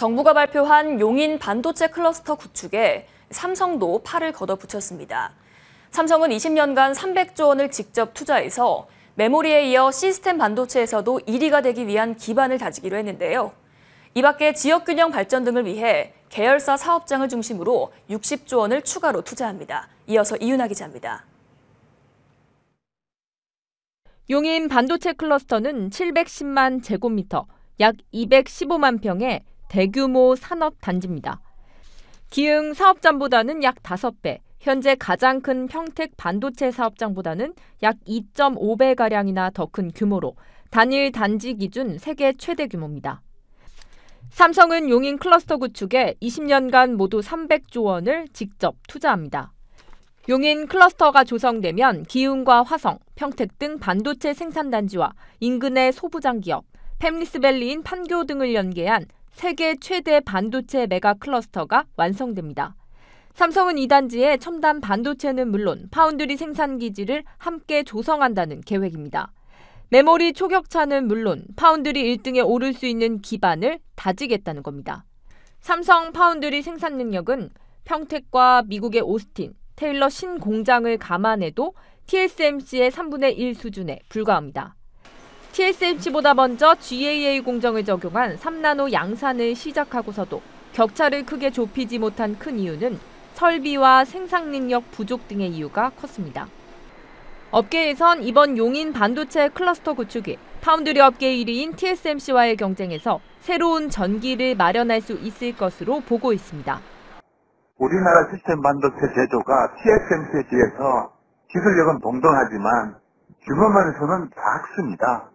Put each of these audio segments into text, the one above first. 정부가 발표한 용인 반도체 클러스터 구축에 삼성도 팔을 걷어붙였습니다. 삼성은 20년간 300조 원을 직접 투자해서 메모리에 이어 시스템 반도체에서도 1위가 되기 위한 기반을 다지기로 했는데요. 이 밖에 지역균형 발전 등을 위해 계열사 사업장을 중심으로 60조 원을 추가로 투자합니다. 이어서 이유나 기자입니다. 용인 반도체 클러스터는 710만 제곱미터, 약 215만 평의 대규모 산업단지입니다. 기흥 사업장보다는 약 5배, 현재 가장 큰 평택 반도체 사업장보다는 약 2.5배가량이나 더 큰 규모로 단일 단지 기준 세계 최대 규모입니다. 삼성은 용인 클러스터 구축에 20년간 모두 300조 원을 직접 투자합니다. 용인 클러스터가 조성되면 기흥과 화성, 평택 등 반도체 생산단지와 인근의 소부장 기업, 팹리스밸리인 판교 등을 연계한 세계 최대 반도체 메가 클러스터가 완성됩니다. 삼성은 이 단지에 첨단 반도체는 물론 파운드리 생산기지를 함께 조성한다는 계획입니다. 메모리 초격차는 물론 파운드리 1등에 오를 수 있는 기반을 다지겠다는 겁니다. 삼성 파운드리 생산 능력은 평택과 미국의 오스틴, 테일러 신공장을 감안해도 TSMC의 3분의 1 수준에 불과합니다. TSMC보다 먼저 GAA 공정을 적용한 3나노 양산을 시작하고서도 격차를 크게 좁히지 못한 큰 이유는 설비와 생산 능력 부족 등의 이유가 컸습니다. 업계에선 이번 용인 반도체 클러스터 구축이 파운드리 업계 1위인 TSMC와의 경쟁에서 새로운 전기를 마련할 수 있을 것으로 보고 있습니다. 우리나라 시스템 반도체 제조가 TSMC에 비해서 기술력은 동등하지만 규모만에서는 작습니다.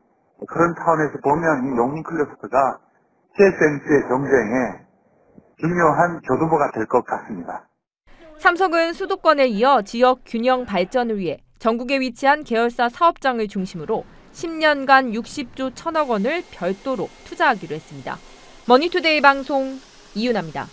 그런 차원에서 보면 용인 클러스터가 TSMC의 경쟁에 중요한 교두보가 될 것 같습니다. 삼성은 수도권에 이어 지역 균형 발전을 위해 전국에 위치한 계열사 사업장을 중심으로 10년간 60조 1,000억 원을 별도로 투자하기로 했습니다. 머니투데이 방송 이유나입니다.